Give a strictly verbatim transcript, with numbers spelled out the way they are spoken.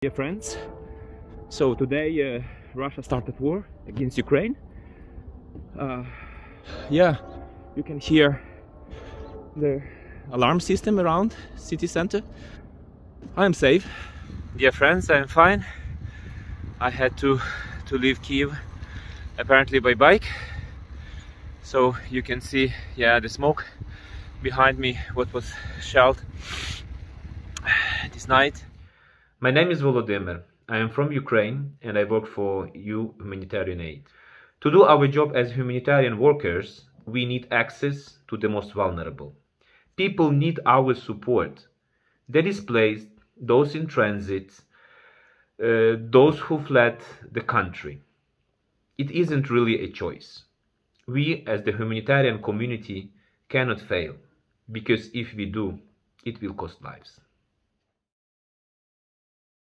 Dear friends, so today uh, Russia started war against Ukraine. Uh, yeah, you can hear the alarm system around city center. I am safe. Dear friends, I am fine. I had to to leave Kyiv apparently by bike. So you can see, yeah, the smoke behind me, what was shelled this night. My name is Volodymyr. I am from Ukraine and I work for E U Humanitarian Aid. To do our job as humanitarian workers, we need access to the most vulnerable. People need our support. The displaced, those in transit, uh, those who fled the country. It isn't really a choice. We, as the humanitarian community, cannot fail, because if we do, it will cost lives.